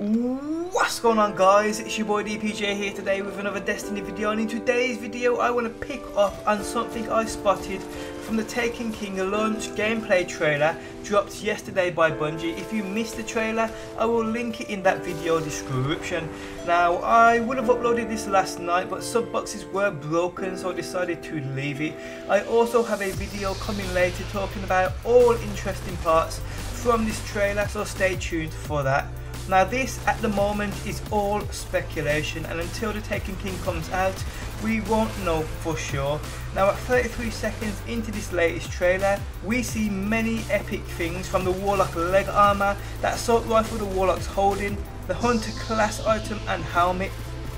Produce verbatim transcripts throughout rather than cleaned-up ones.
What's going on, guys? It's your boy D P J here today with another Destiny video, and in today's video I want to pick up on something I spotted from the Taken King launch gameplay trailer dropped yesterday by Bungie. If you missed the trailer, I will link it in that video description. Now, I would have uploaded this last night, but sub boxes were broken, so I decided to leave it. I also have a video coming later talking about all interesting parts from this trailer, so stay tuned for that. Now, this at the moment is all speculation, and until the Taken King comes out we won't know for sure. Now, at thirty-three seconds into this latest trailer, we see many epic things, from the Warlock leg armor, that assault rifle the Warlock's holding, the Hunter class item and helmet.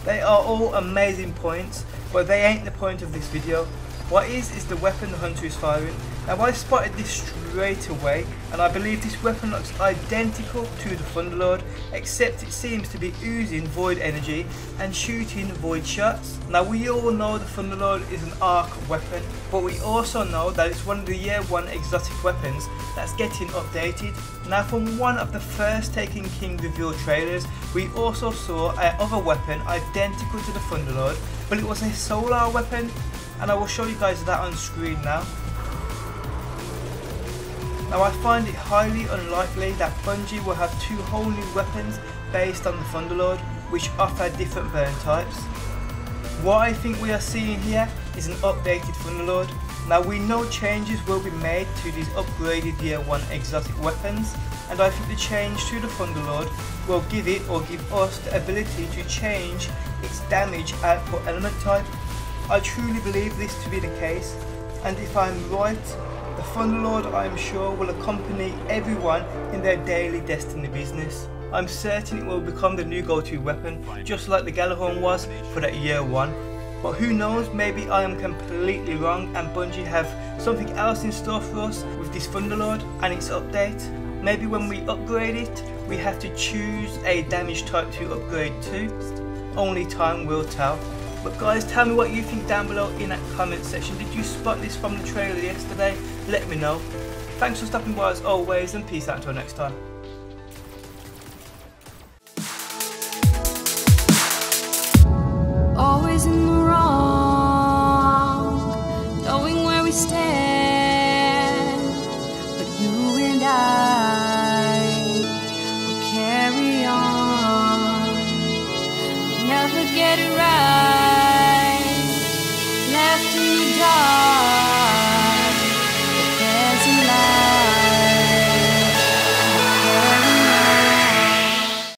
They are all amazing points, but they ain't the point of this video. What is is the weapon the Hunter is firing. Now, I spotted this straight away, and I believe this weapon looks identical to the Thunderlord, except it seems to be oozing void energy and shooting void shots. Now, we all know the Thunderlord is an ARC weapon, but we also know that it's one of the year one exotic weapons that's getting updated. Now, from one of the first Taken King reveal trailers, we also saw another weapon identical to the Thunderlord, but it was a SOLAR weapon, and I will show you guys that on screen now. Now, I find it highly unlikely that Bungie will have two whole new weapons based on the Thunderlord, which offer different burn types. What I think we are seeing here is an updated Thunderlord. Now, we know changes will be made to these upgraded year one exotic weapons, and I think the change to the Thunderlord will give it or give us the ability to change its damage output element type. I truly believe this to be the case, and if I'm right, the Thunderlord, I am sure, will accompany everyone in their daily Destiny business. I'm certain it will become the new go-to weapon, just like the Gjallarhorn was for that year one. But who knows, maybe I am completely wrong and Bungie have something else in store for us with this Thunderlord and its update. Maybe when we upgrade it, we have to choose a damage type to upgrade to. Only time will tell. But guys, tell me what you think down below in that comment section. Did you spot this from the trailer yesterday? Let me know. Thanks for stopping by as always, and peace out until next time. Always in the wrong.